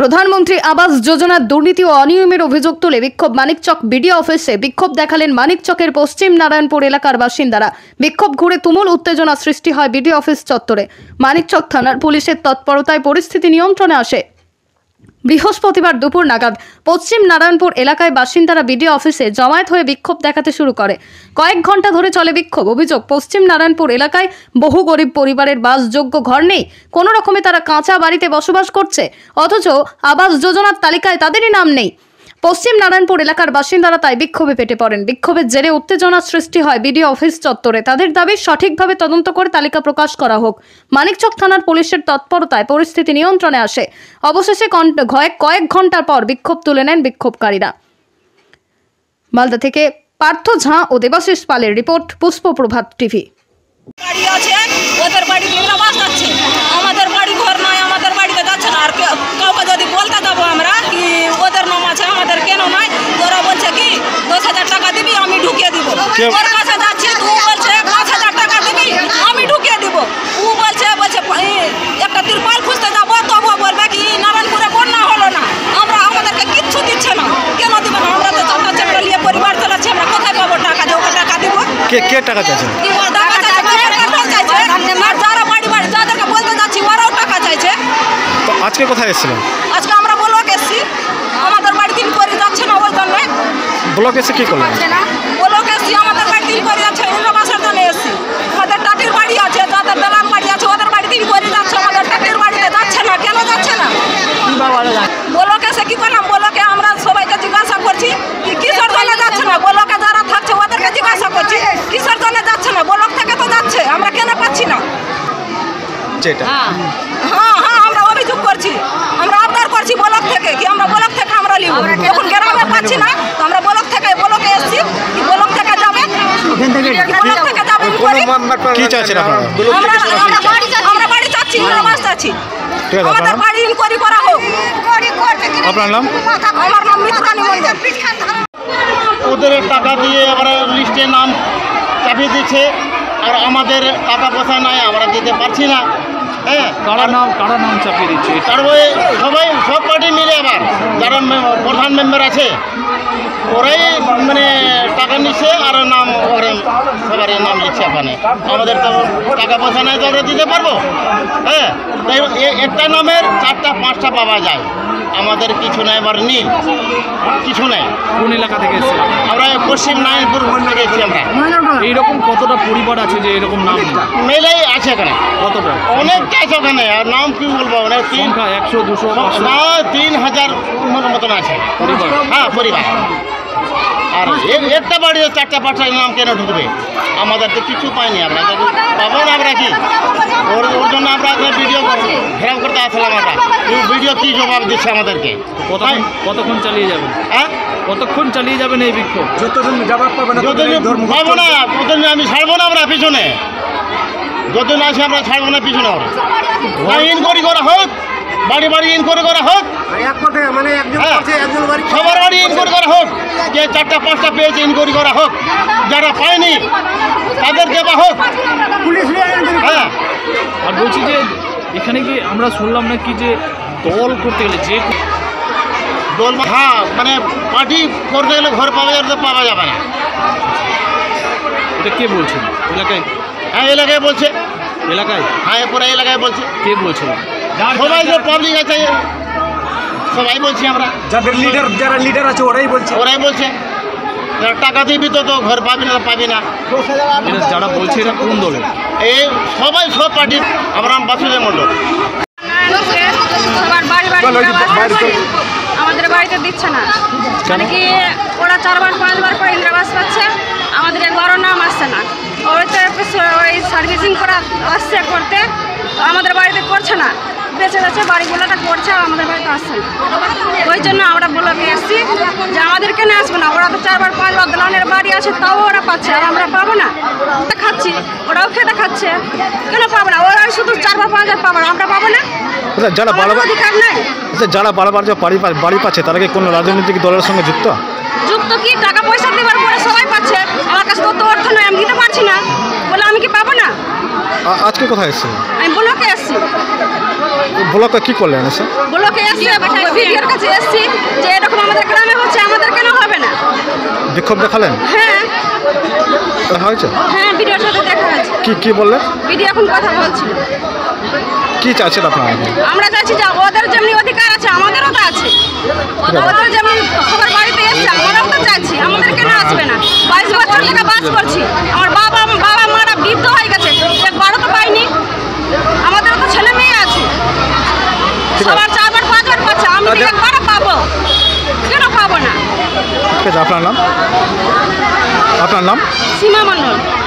প্রধানমন্ত্রী আবাস যোজনার দুর্নীতি ও অনিয়মের অভিযোগ তুলে বিক্ষোভ মানিকচক বিডিও অফিসে। বিক্ষোভ দেখালেন মানিকচকের পশ্চিম নারায়ণপুর এলাকার বাসিন্দারা। বিক্ষোভ ঘুরে তুমুল উত্তেজনা সৃষ্টি হয় বিডিও অফিস চত্বরে। মানিকচক থানার পুলিশের তৎপরতায় পরিস্থিতি নিয়ন্ত্রণে আসে। বৃহস্পতিবার দুপুর নাগাদ পশ্চিম নারায়ণপুর এলাকায় বাসিন্দারা বিডিও অফিসে জমায়েত হয়ে বিক্ষোভ দেখাতে শুরু করে। কয়েক ঘন্টা ধরে চলে বিক্ষোভ। অভিযোগ, পশ্চিম নারায়ণপুর এলাকায় বহু গরিব পরিবারের বাসযোগ্য ঘর নেই। কোনো রকমে তারা কাঁচা বাড়িতে বসবাস করছে, অথচ আবাস যোজনার তালিকায় তাদেরই নাম নেই। পশ্চিম নারায়ণপুর এলাকার বাসিন্দারা তাই বিক্ষোভে পেটে পড়েন। বিক্ষোভের জেরে উত্তেজনা সৃষ্টি হয় বিডিও অফিস চত্বরে। তাদের দাবি, সঠিকভাবে তদন্ত করে তালিকা প্রকাশ করা হোক। মানিকচক থানার পুলিশের তৎপরতায় পরিস্থিতি নিয়ন্ত্রণে আসে। অবশেষে কয়েক ঘন্টার পর বিক্ষোভ তুলে নেন বিক্ষোভকারীরা। মালদা থেকে পার্থ ঝা ও দেবাশিস পালের রিপোর্ট, পুষ্পপ্রভাত টিভি। কে টাকা চাইছে? তো আজকে কোথায় এসেছিলেন? আজকে আমরা ব্লক এসেছি। আমাদের বাড়ি দিন করে যাচ্ছে না, ওই জন্য ব্লক এসে কি করলেন? ব্লক এসেছি, আমাদের বাড়ি দিন করে যাচ্ছে, অন্য বাসার জন্য এসেছি। আমাদের টাটির বাড়ি আছে, যাদের দালান বাড়ি আছে, ওদের বাড়ি দিন করে যাচ্ছে। আমাদের টাটির বাড়িতে যাচ্ছে না, কেন যাচ্ছে না? ব্লক এসে কি করলাম? ব্লকে আমরা সবাইকে জিজ্ঞাসা করছি কি সর জন্য যাচ্ছে না। ব্লকে যারা থাকছে ওদেরকে জিজ্ঞাসা করছি কি সর জন্য যাচ্ছে না। ব্লক থেকে তো যাচ্ছে, আমরা কেন পাচ্ছি না? আমরা অভিযোগ করছি, আমরা আবদার করছি ব্লক থেকে কি আমরা ব্লক থেকে আমরা লিব। এখন গ্রামে পাচ্ছি না, আমরা ব্লক থেকে এসছি কি ব্লক থেকে যাবে। আমরা বাড়ি চাচ্ছি, আমরা বাস চাচ্ছি, আমাদের বাড়ি ইনকোয়ারি করা হোক। আপনার নাম? আমার নাম মিত্রানী মন্ডল। ওদের টাকা দিয়ে আমরা লিস্টে নাম চাপিয়ে দিচ্ছে, আর আমাদের টাকা পয়সা নাই, আমরা দিতে পারছি না। হ্যাঁ, কারা নাম চাপিয়ে দিচ্ছে? তারপরে সবাই সব পার্টি মিলে, আবার যারা প্রধান মেম্বার আছে ওরাই মানে টাকা নিচ্ছে, আর নাম ওরা সবার নাম লিখছে। ওখানে আমাদের তো টাকা পয়সা নাই, তো আমরা দিতে পারবো? হ্যাঁ, তাই একটা নামের চারটা পাঁচটা পাওয়া যায়, আমাদের কিছু নাই, আবার নেই কিছু নাই। কোন এলাকা থেকে এসেছি? আমরা পশ্চিম নারায়ণপুর থেকে এসেছি। আমরা এইরকম কতটা পরিবার আছে যে এরকম নাম মেলাই আছে? এখানে কতটা? অনেকটা আছে ওখানে, আর নাম কি বলবো, মানে 300-200-3000 মতন আছে পরিবার। হ্যাঁ, পরিবার। আর একটা বাড়িতে চারটা পাঁচটা নাম কেন ঢুকবে? আমাদের তো কিছু পাইনি, আমরা পাবো না। আমরা কি ওর জন্য আমরা ভিডিও ঘেরাও করতে আসলাম। আমরা ভিডিও কি জবাব দিচ্ছে আমাদেরকে? কতক্ষণ চালিয়ে যাবেন? হ্যাঁ, কতক্ষণ চালিয়ে যাবেন এই বিক্ষোভ? যতদিন জবাব পাবো না, ততদিন আমি ছাড়বো না। আমরা পিছনে যতদিন আছে আমরা ছাড়বো না। পিছনে ইনকোয়ারি করা হোক, বাড়ি বাড়ি ইনকোয়ারি করা হোক, সবার বাড়ি ইনকোয়ারি করা হোক। যে চারটা পাঁচটা পেয়েছে ইনকোয়ারি করা হোক, যারা পায়নি তাদের দেওয়া হোক। হ্যাঁ, আর বলছি যে এখানে কি আমরা শুনলাম নাকি যে দল করতে গেলে যে দল, হ্যাঁ মানে পার্টি করতে গেলে ঘর পাওয়া যাবে না। এটা কে বলছে? এলাকায়? হ্যাঁ, এলাকায় বলছে। এলাকায়? হ্যাঁ, পুরো এলাকায় বলছে। কে বলছে? সবাই যে পাবলিক আছে সবাই বলছি। আমরা যাদের লিডার আছে ওরাই বলছে যারা টাকা দিবি তো ঘর পাবি না, পাবি না। যারা বলছে এরা কোন দলে? এই সবাই সব পার্টি। আমার নাম বাসুদেব মন্ডল। আমাদের বাড়িতে দিচ্ছে না, মানে কি ওরা 4-5 বার করে ইন্দিরাবাস পাচ্ছে, আমাদের ঘরও নাম আসছে না। ওই তো ওই সার্ভিসিং করা আসছে করতে, আমাদের বাড়িতে করছে না। বেঁচে যাচ্ছে বাড়িগুলোটা, করছে আর আমাদের বাড়িতে আসছে না। ওই জন্য আমরা ব্লকে এসেছি যে আমাদের কেন আসবে না? ওরা তো 4-5 বার দালানের বাড়ি আছে, তাও ওরা পাচ্ছে, আর আমরা পাবো না। খাচ্ছি, ওরাও খেতে খাচ্ছে, কেন পাবো না? ওরা শুধু 4-5 বার পাবো না, আমরা পাবো না। যারা বারবার যে বাড়ি পাচ্ছে তারা কি কোনো রাজনৈতিক দলের সঙ্গে যুক্ত? কি টাকা পয়সা দেওয়ার পরে সবাই পাচ্ছে, আমার কাছে তো অর্থ নয়, আমি দিতে পারছি না বলে আমি কি পাবো না? আজকে কোথায় এসেছি? আমি ব্লকে এসেছি। ব্লকে কি করলেন? ব্লকে এসে ভিডিওর কাছে এসেছি যে এরকম আমাদের গ্রামে হচ্ছে, আমাদের কেন হবে না? বিক্ষোভ দেখালেন? হ্যাঁ হয়েছে, হ্যাঁ ভিডিওর সাথে দেখা হয়েছে। কি কি বললেন? ভিডিও এখন কথা বলছি। কি চাইছেন আপনারা? আমরা চাইছি যে ওদের যেমনি অধিকার আছে আমাদেরও তো আছে, ওদের যেমন সবার বাড়িতে এসছে আমরাও তো চাইছি, আমাদের কেন আসবে না? 22 বছর থেকে বাস করছি, আমার বাবা মারা বৃদ্ধ হয়ে গেছে, একবারও তো পাইনি। আমাদেরও তো ছেলে মেয়ে আছে, সবার 4 বার 5 বার পাচ্ছে, আমি একবারও পাবো কেন? পাবো না। আপনার নাম? আপনার নাম? সীমা মণ্ডল।